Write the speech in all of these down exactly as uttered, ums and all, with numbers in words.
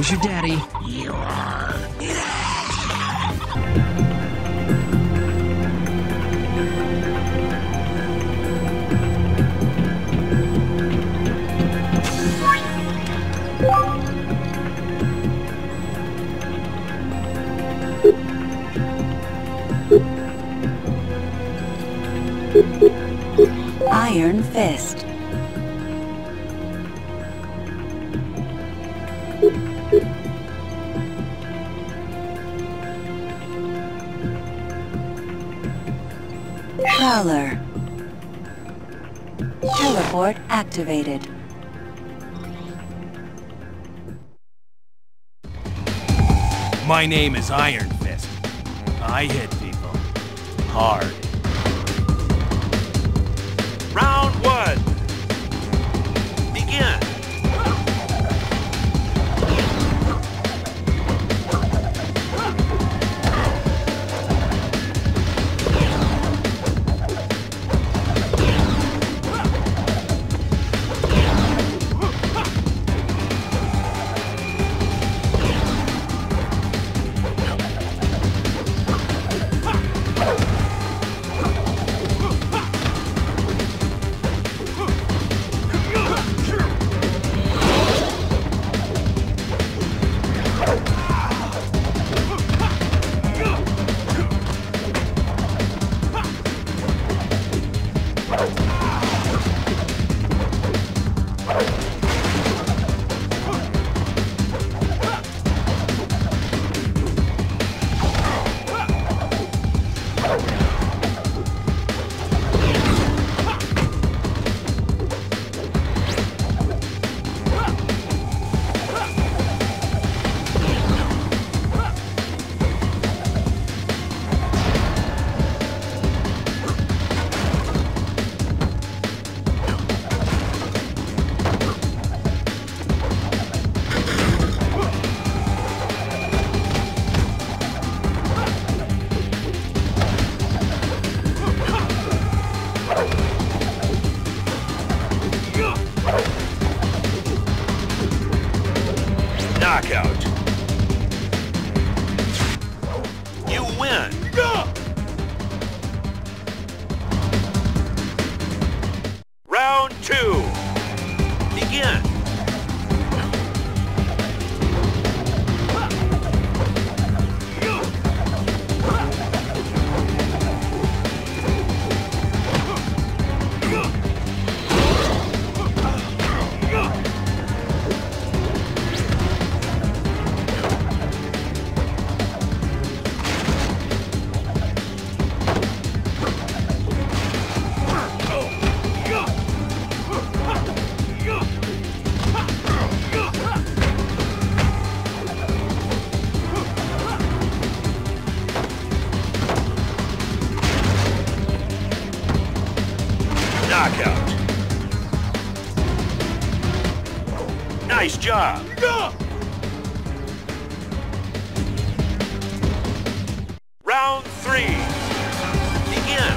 Who's your daddy? You are. Iron Fist. Prowler. Teleport activated. My name is Iron Fist. I hit people hard. Round one. Begin. Knockout. You win. Round two. Begin. Knockout. Nice job. No! Round three. Begin.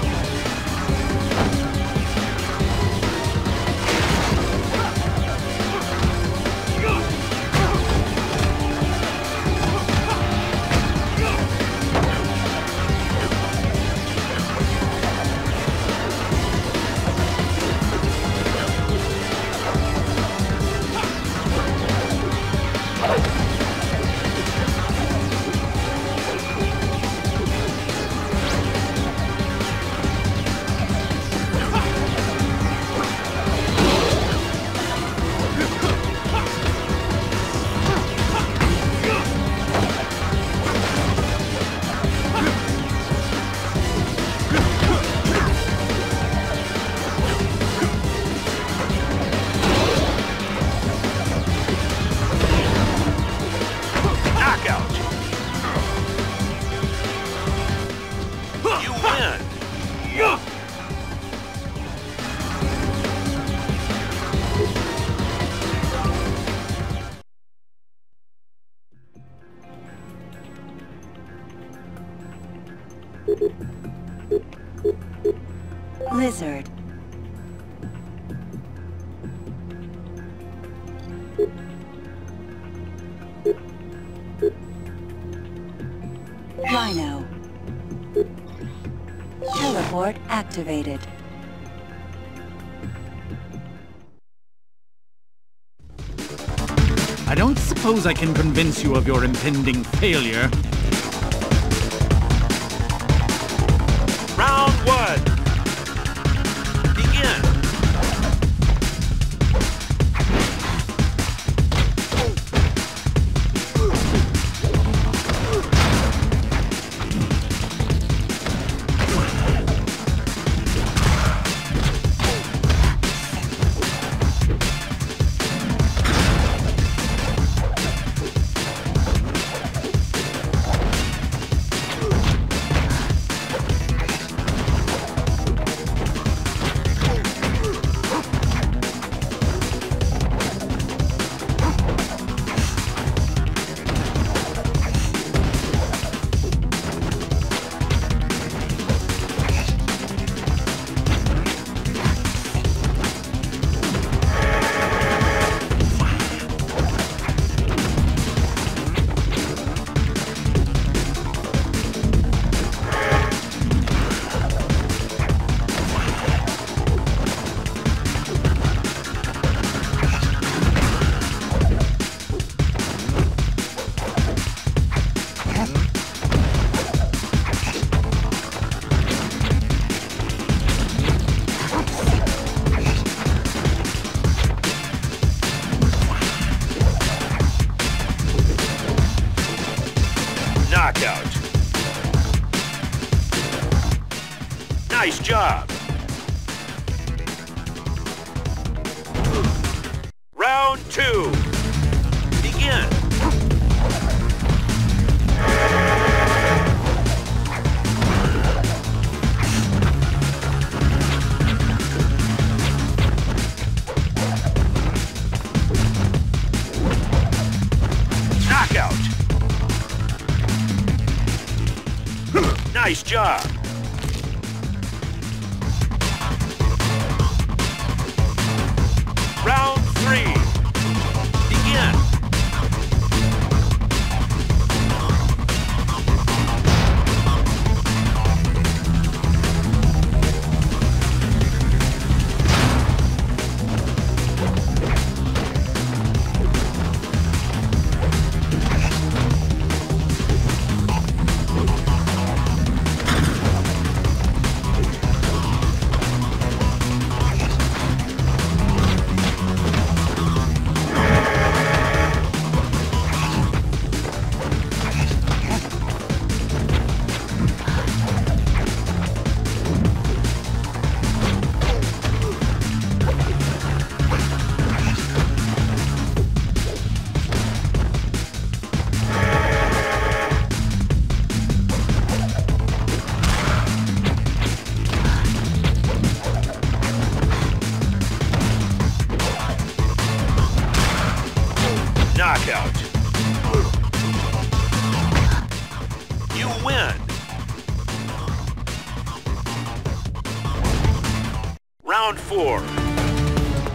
Lizard. Rhino. Teleport activated. I don't suppose I can convince you of your impending failure. Round one. Begin. Nice job. Round two. Begin. Knockout. Nice job. Knockout. You win. Round four.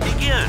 Begin.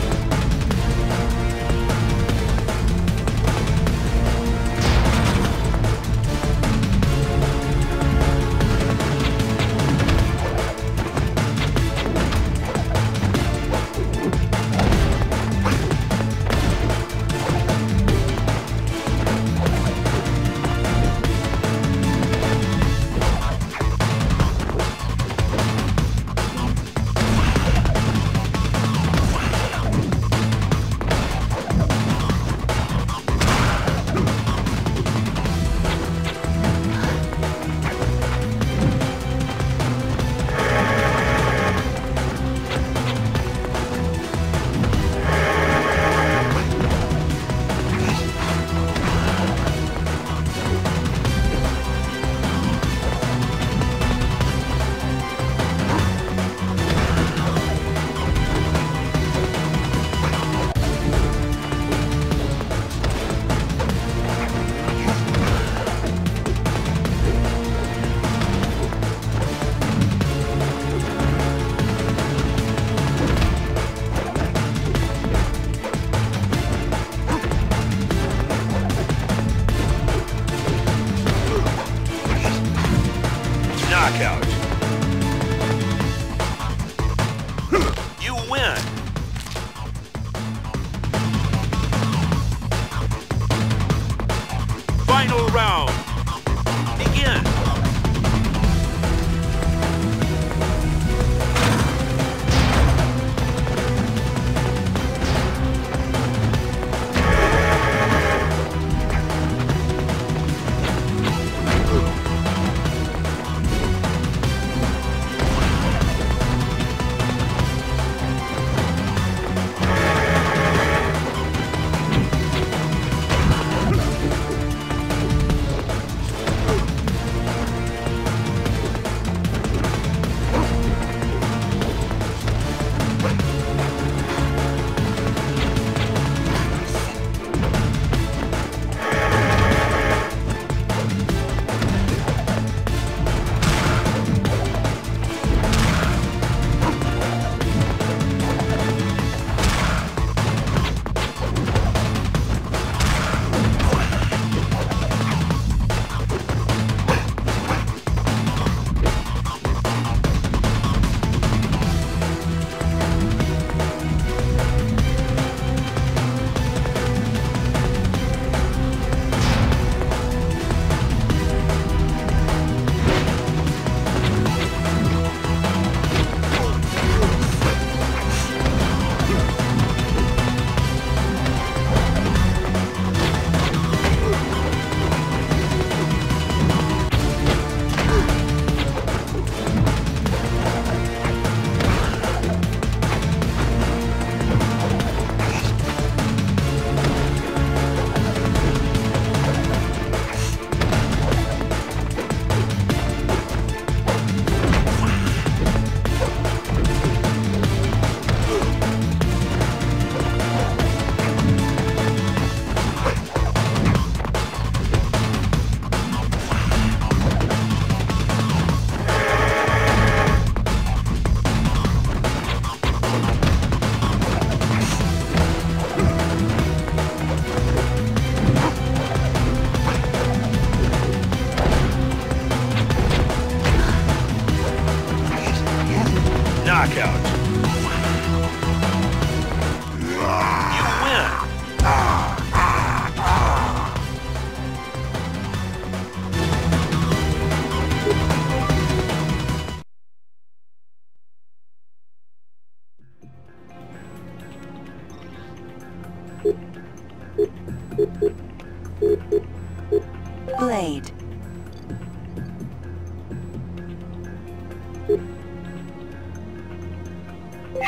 made.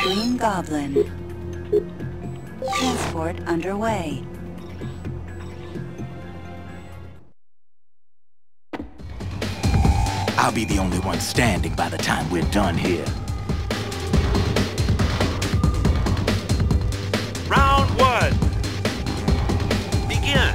Green Goblin. Transport underway. I'll be the only one standing by the time we're done here. Round one. Begin.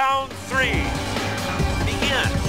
Round three. Begin.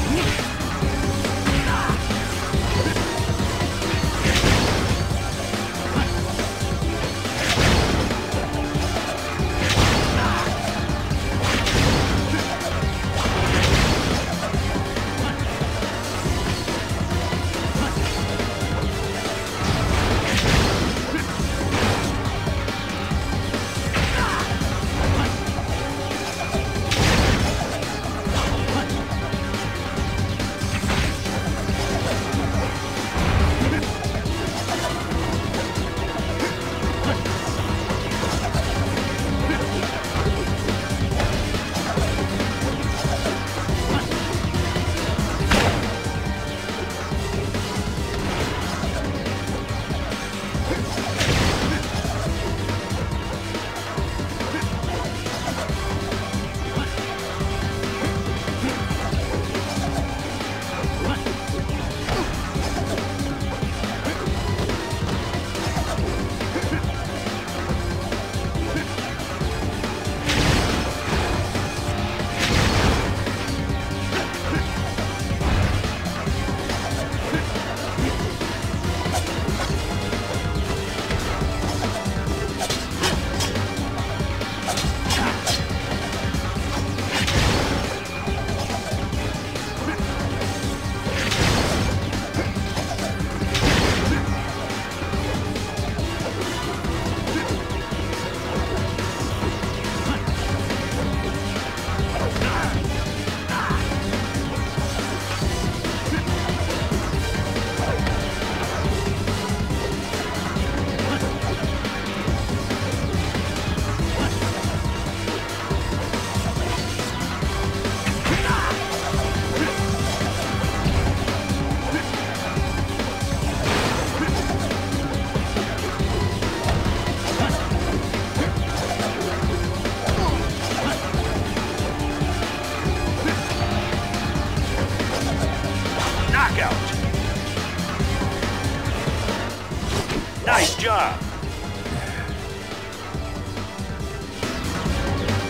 Nice job.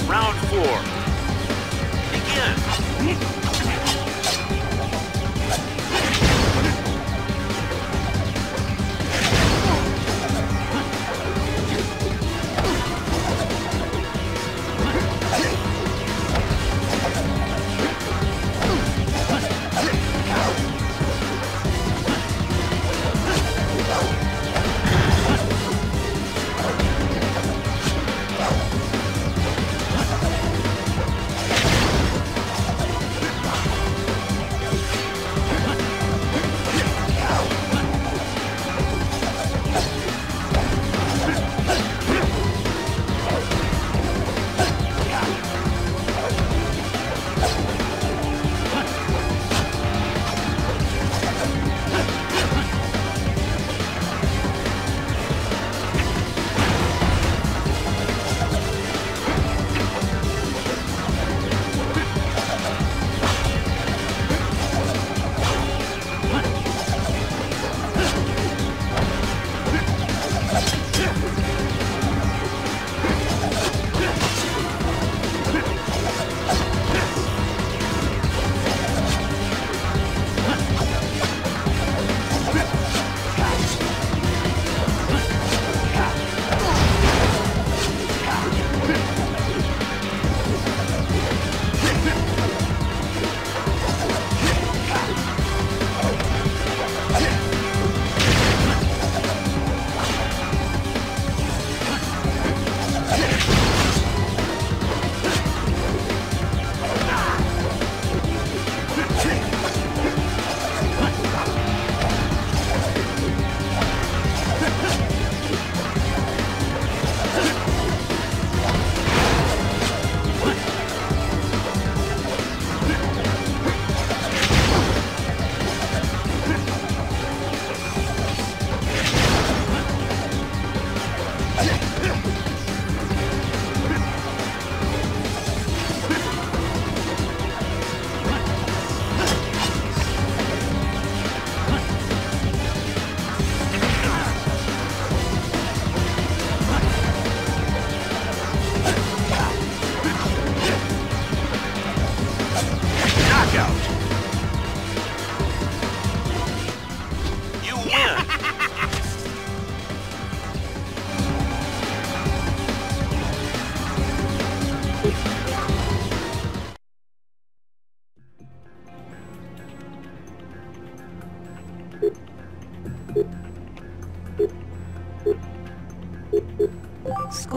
Round four. Begin. Come on.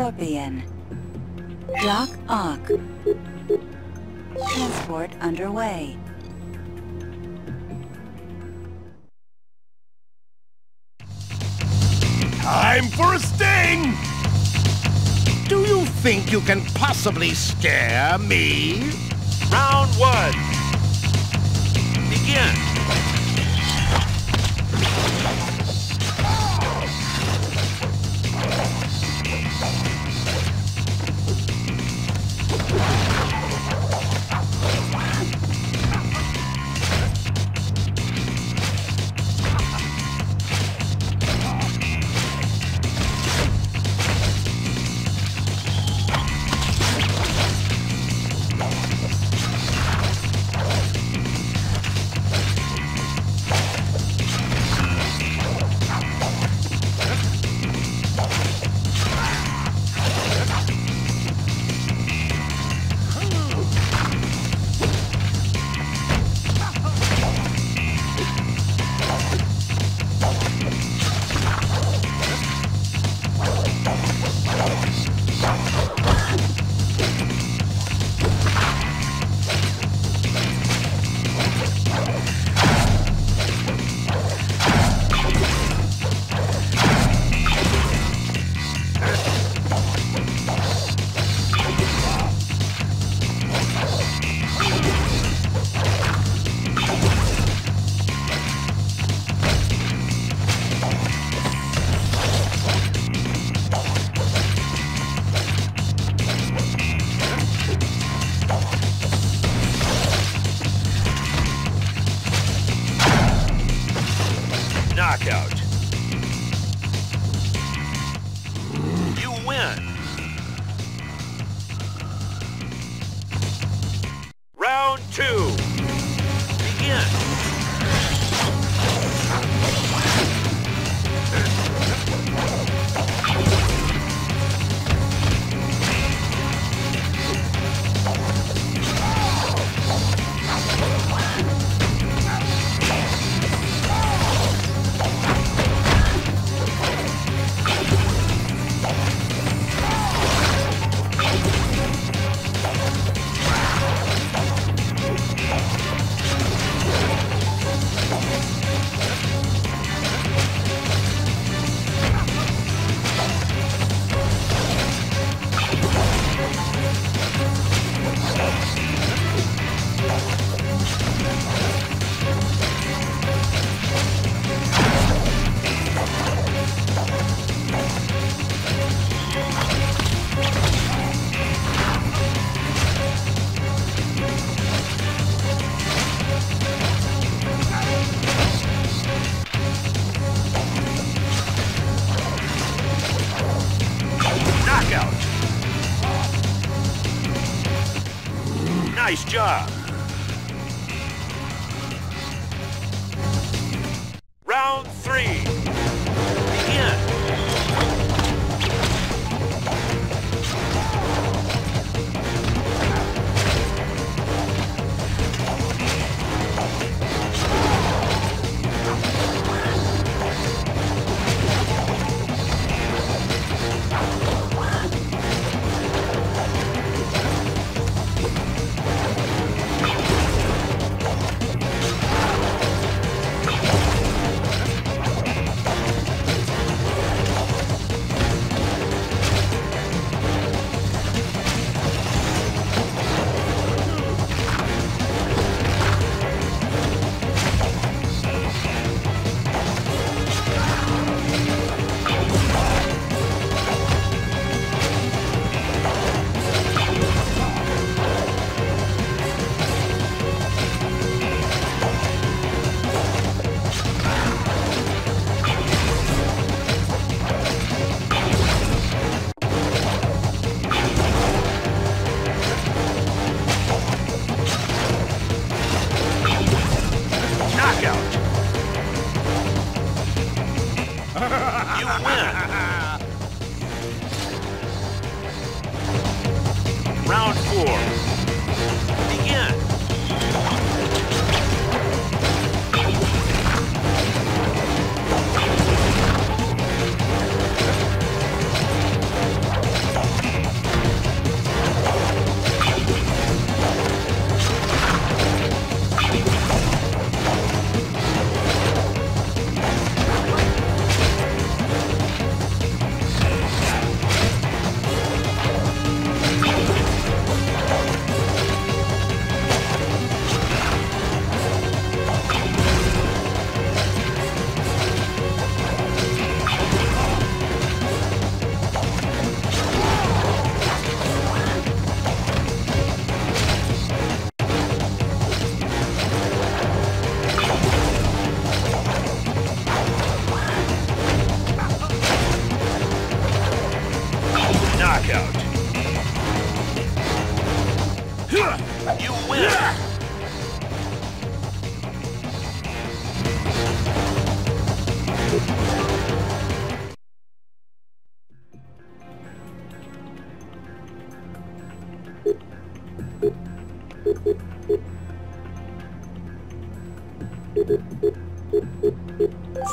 Scorpion. Doc Ock. Transport underway. Time for a sting! Do you think you can possibly scare me? Round one. Begin. Knockout. You win. Round two. Begin. Nice job. Round three. Begin.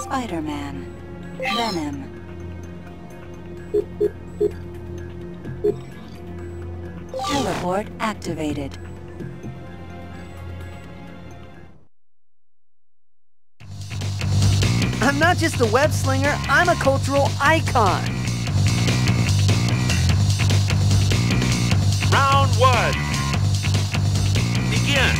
Spider-Man. Venom. Teleport activated. I'm not just a web slinger, I'm a cultural icon. Round one. Begin.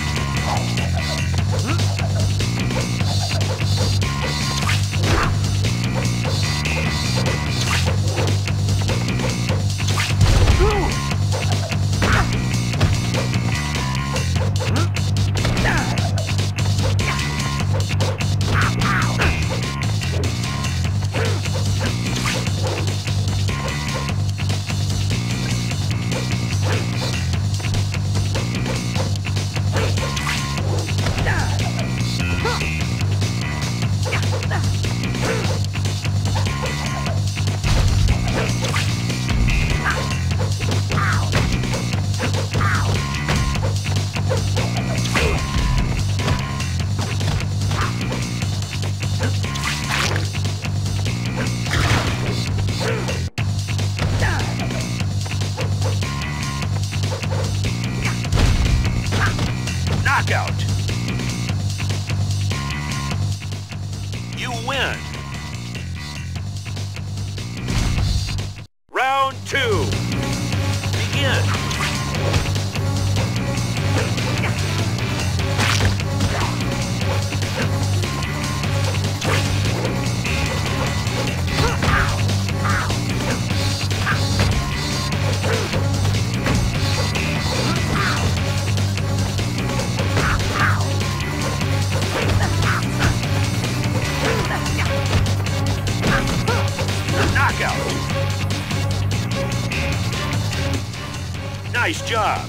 Nice job.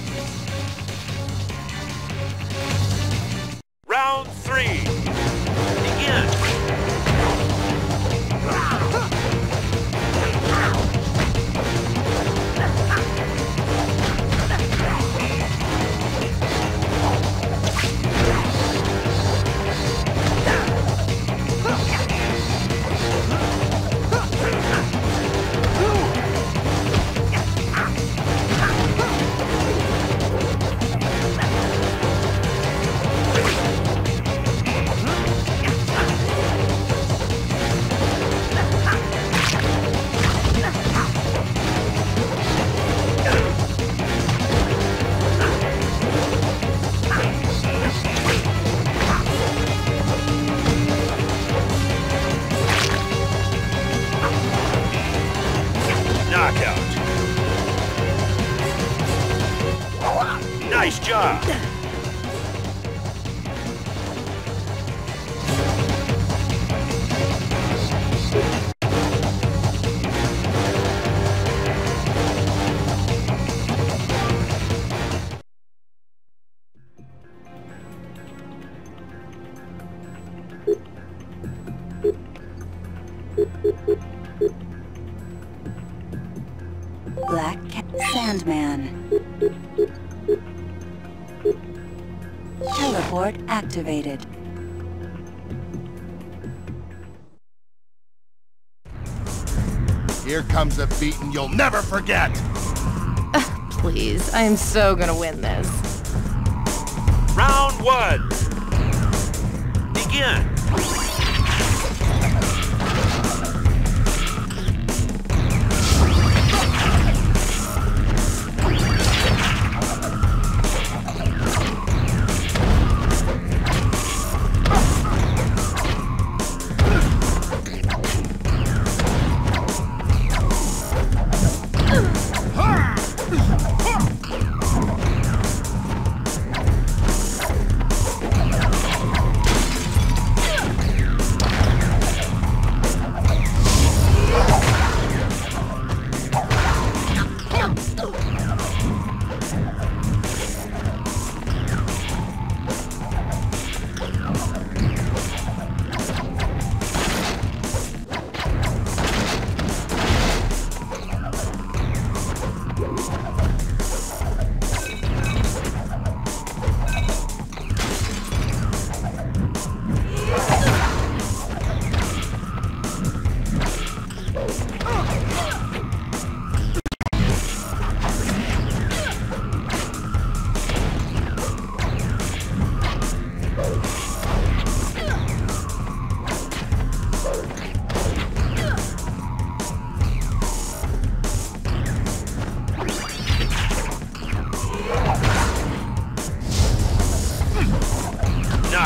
Round three. Begin. Nice job! Black Cat Sandman. Teleport activated. Here comes a beating you'll never forget! Uh, please, I am so gonna win this. Round one. Begin.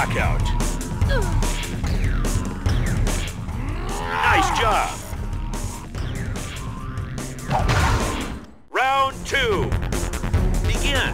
knockout. Nice job. Round two. Begin.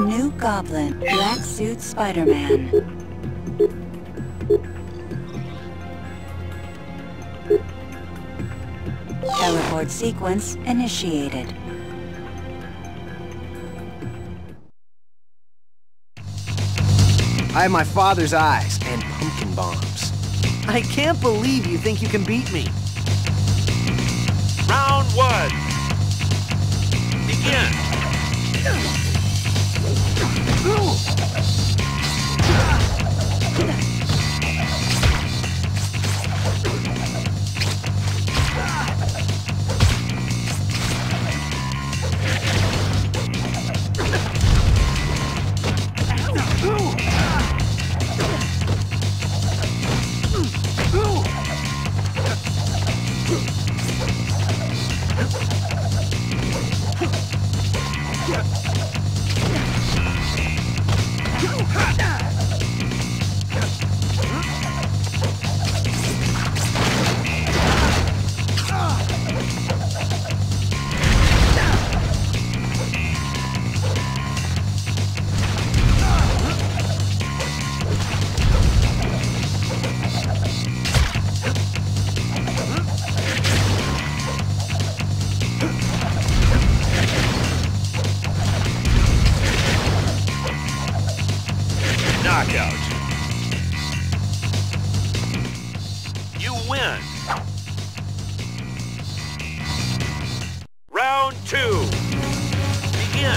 New Goblin, Black Suit Spider-Man. Teleport sequence initiated. I have my father's eyes and pumpkin bombs. I can't believe you think you can beat me. Round one. Begin. Ooh. two, begin.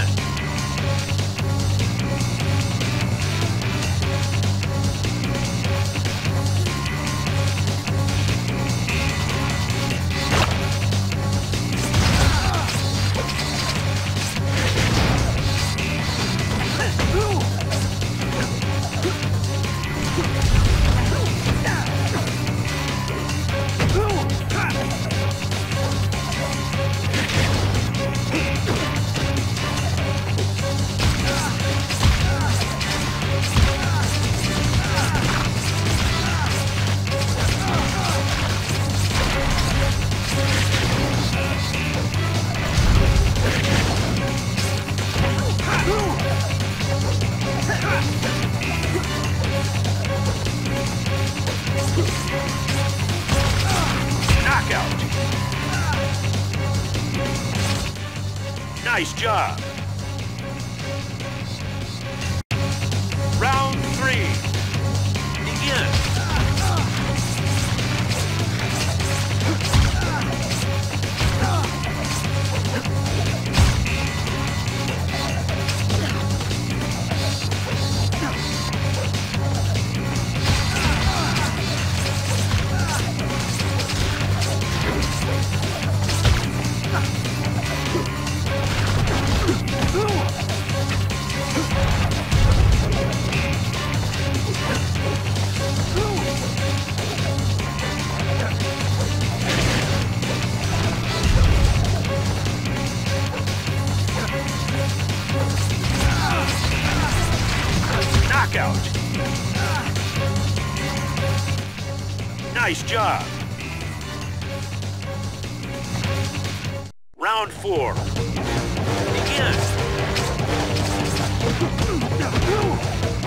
Nice job. Round three. Begin. Knockout. Nice job. Round four. Begin.